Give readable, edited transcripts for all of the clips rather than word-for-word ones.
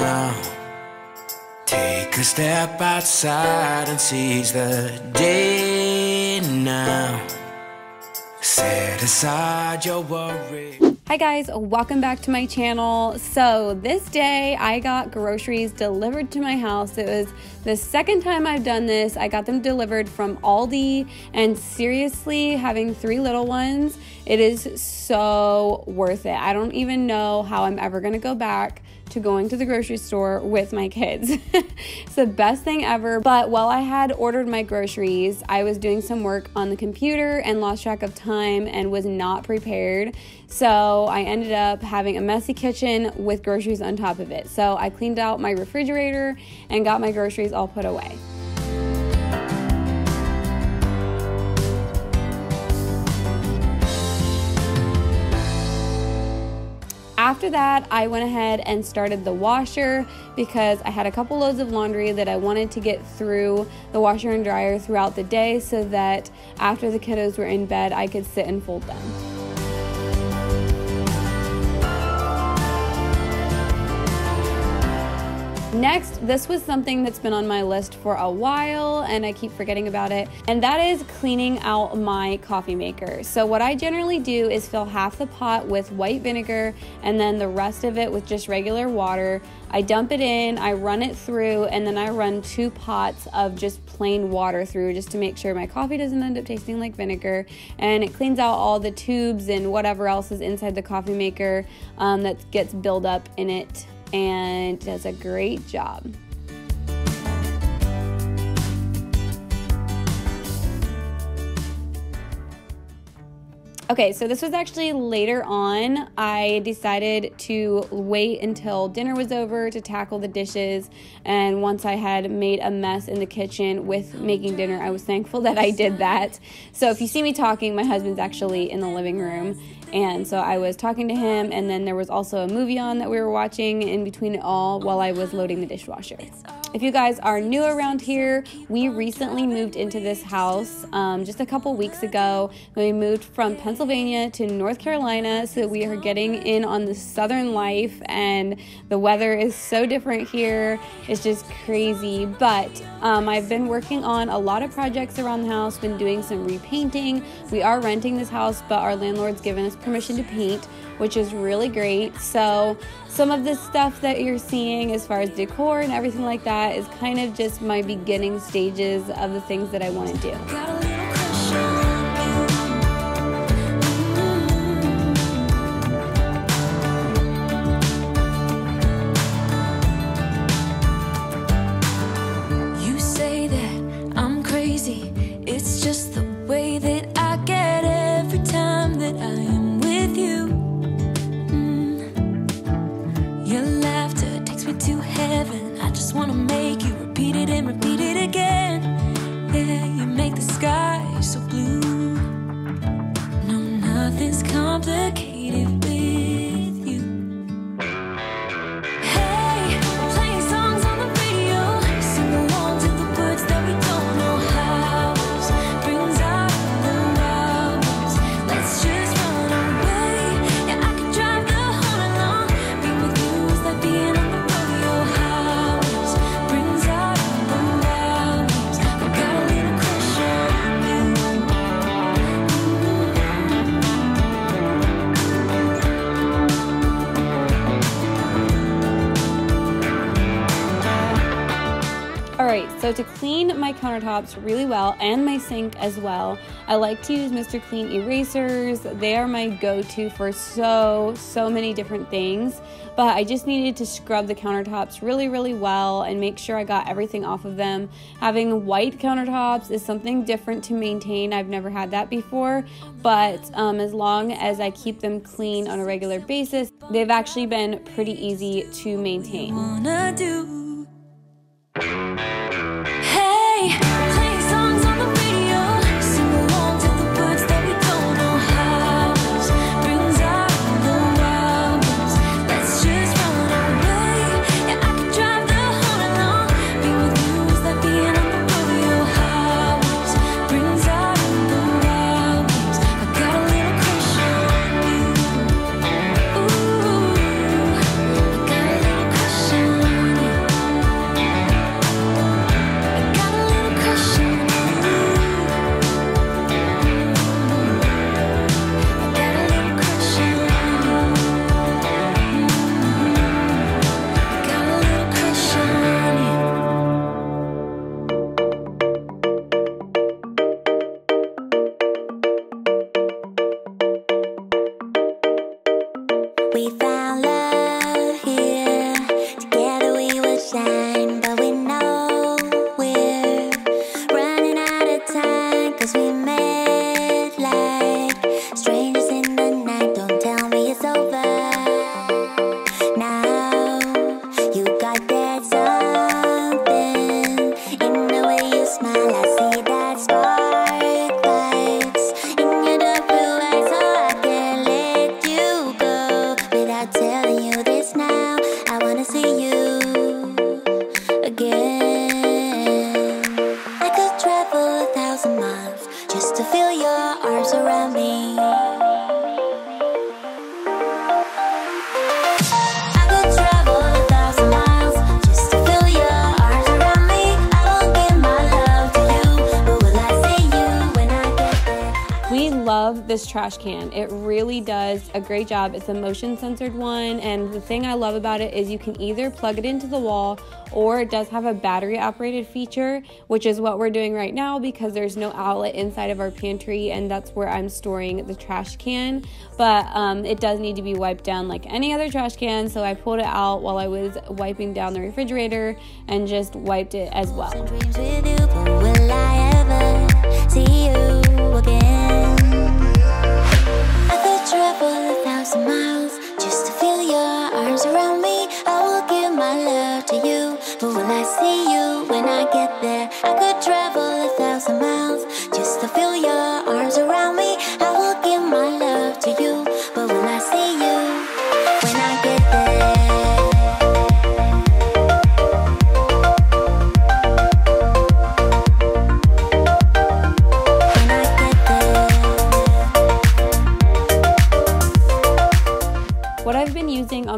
now. Take a step outside and seize the day now. Set aside your worries. Hi guys, welcome back to my channel. So this day I got groceries delivered to my house. It was the second time I've done this. I got them delivered from Aldi, and seriously, having three little ones, it is so worth it. I don't even know how I'm ever gonna go back to going to the grocery store with my kids. It's the best thing ever. But while I had ordered my groceries, I was doing some work on the computer and lost track of time and was not prepared. So I ended up having a messy kitchen with groceries on top of it. So I cleaned out my refrigerator and got my groceries all put away. After that, I went ahead and started the washer because I had a couple loads of laundry that I wanted to get through the washer and dryer throughout the day so that after the kiddos were in bed, I could sit and fold them. Next, this was something that's been on my list for a while and I keep forgetting about it, and that is cleaning out my coffee maker. So what I generally do is fill half the pot with white vinegar and then the rest of it with just regular water. I dump it in, I run it through, and then I run two pots of just plain water through just to make sure my coffee doesn't end up tasting like vinegar, and it cleans out all the tubes and whatever else is inside the coffee maker that gets built up in it. And does a great job. Okay, so this was actually later on. I decided to wait until dinner was over to tackle the dishes, and once I had made a mess in the kitchen with making dinner, I was thankful that I did that. So if you see me talking, my husband's actually in the living room, and so I was talking to him, and then there was also a movie on that we were watching in between it all while I was loading the dishwasher. If you guys are new around here, we recently moved into this house just a couple weeks ago. We moved from Pennsylvania to North Carolina, so we are getting in on the southern life, and the weather is so different here. It's just crazy, but I've been working on a lot of projects around the house, been doing some repainting. We are renting this house, but our landlord's given us permission to paint, which is really great. So some of the stuff that you're seeing as far as decor and everything like that is kind of just my beginning stages of the things that I want to do. So to clean my countertops really well and my sink as well, I like to use Mr. Clean erasers. They are my go-to for so many different things, but I just needed to scrub the countertops really well and make sure I got everything off of them. Having white countertops is something different to maintain. I've never had that before, but as long as I keep them clean on a regular basis, they've actually been pretty easy to maintain. this trash can. It really does a great job. It's a motion sensored one, and the thing I love about it is you can either plug it into the wall, or it does have a battery operated feature, which is what we're doing right now because there's no outlet inside of our pantry, and that's where I'm storing the trash can. But it does need to be wiped down like any other trash can, so I pulled it out while I was wiping down the refrigerator and just wiped it as well.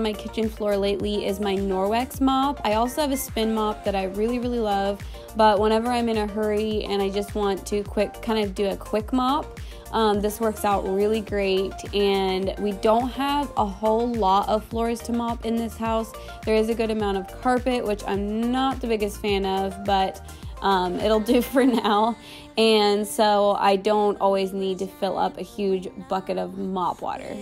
My kitchen floor lately is my Norwex mop. I also have a spin mop that I really love, but whenever I'm in a hurry and I just want to do a quick mop, this works out really great. And we don't have a whole lot of floors to mop in this house. There is a good amount of carpet, which I'm not the biggest fan of, but it'll do for now, and so I don't always need to fill up a huge bucket of mop water.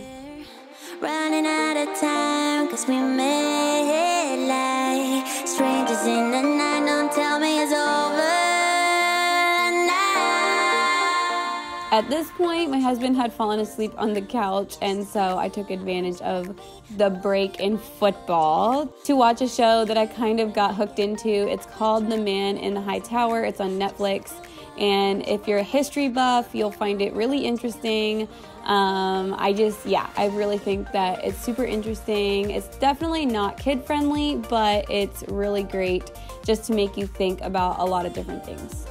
Running out of time, cause we made it like strangers in the night. Don't tell me it's over now. At this point, my husband had fallen asleep on the couch, and so I took advantage of the break in football to watch a show that I kind of got hooked into. It's called The Man in the High Tower. It's on Netflix. And if you're a history buff, you'll find it really interesting. I really think that it's super interesting. It's definitely not kid friendly, but it's really great just to make you think about a lot of different things.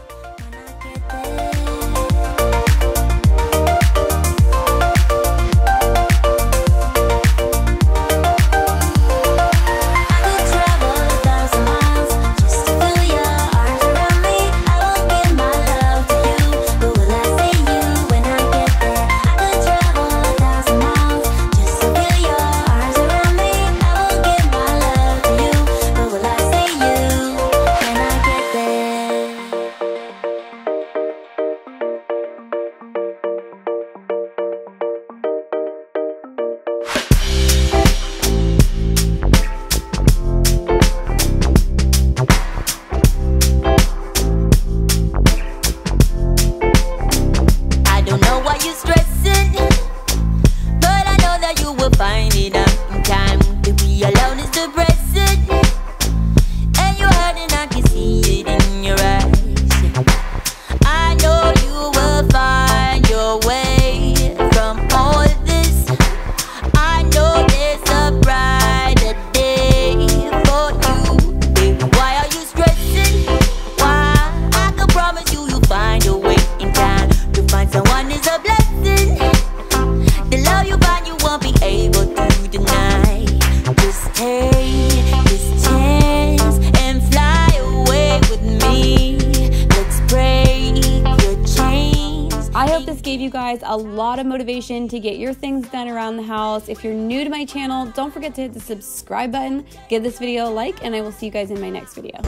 Gave you guys a lot of motivation to get your things done around the house. If you're new to my channel, don't forget to hit the subscribe button, give this video a like, and I will see you guys in my next video.